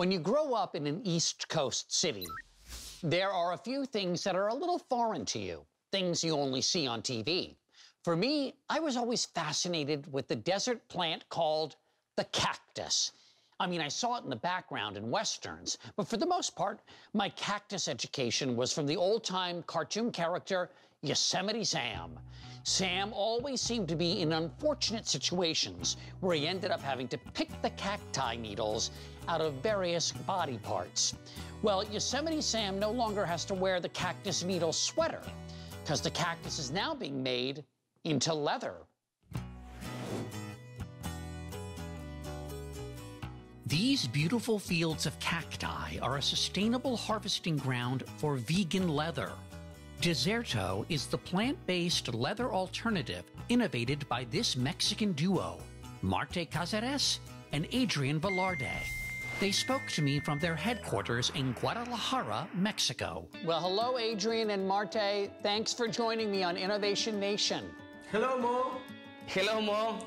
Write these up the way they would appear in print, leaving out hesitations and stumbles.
When you grow up in an East Coast city, there are a few things that are a little foreign to you, things you only see on TV. For me, I was always fascinated with the desert plant called the cactus. I mean, I saw it in the background in Westerns, but for the most part, my cactus education was from the old-time cartoon character Yosemite Sam. Sam always seemed to be in unfortunate situations where he ended up having to pick the cacti needles out of various body parts. Well, Yosemite Sam no longer has to wear the cactus needle sweater because the cactus is now being made into leather. These beautiful fields of cacti are a sustainable harvesting ground for vegan leather. Desserto is the plant-based leather alternative innovated by this Mexican duo, Marte Cazares and Adrian Velarde. They spoke to me from their headquarters in Guadalajara, Mexico. Well, hello, Adrian and Marte. Thanks for joining me on Innovation Nation. Hello, Mo. Hello, Mo.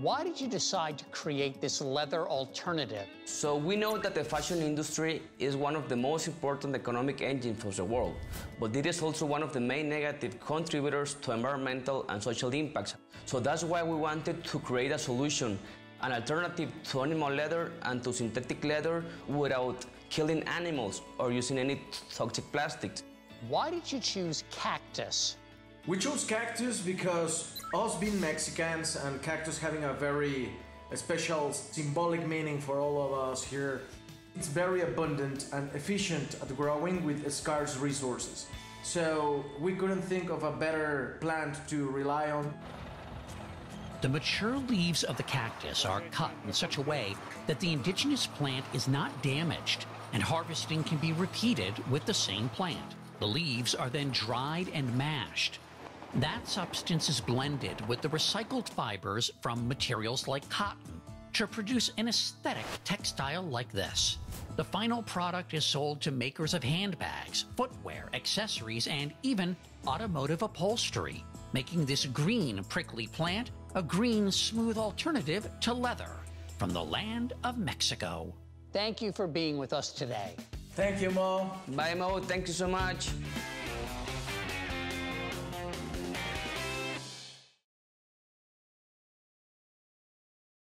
Why did you decide to create this leather alternative? So we know that the fashion industry is one of the most important economic engines for the world, but it is also one of the main negative contributors to environmental and social impacts. So that's why we wanted to create a solution, an alternative to animal leather and to synthetic leather without killing animals or using any toxic plastics. Why did you choose cactus? We chose cactus because us being Mexicans and cactus having a very special symbolic meaning for all of us here, it's very abundant and efficient at growing with scarce resources. So we couldn't think of a better plant to rely on. The mature leaves of the cactus are cut in such a way that the indigenous plant is not damaged, and harvesting can be repeated with the same plant. The leaves are then dried and mashed. That substance is blended with the recycled fibers from materials like cotton to produce an aesthetic textile like this. The final product is sold to makers of handbags, footwear, accessories, and even automotive upholstery, making this green prickly plant a green, smooth alternative to leather from the land of Mexico. Thank you for being with us today. Thank you, Mo. Bye, Mo. Thank you so much.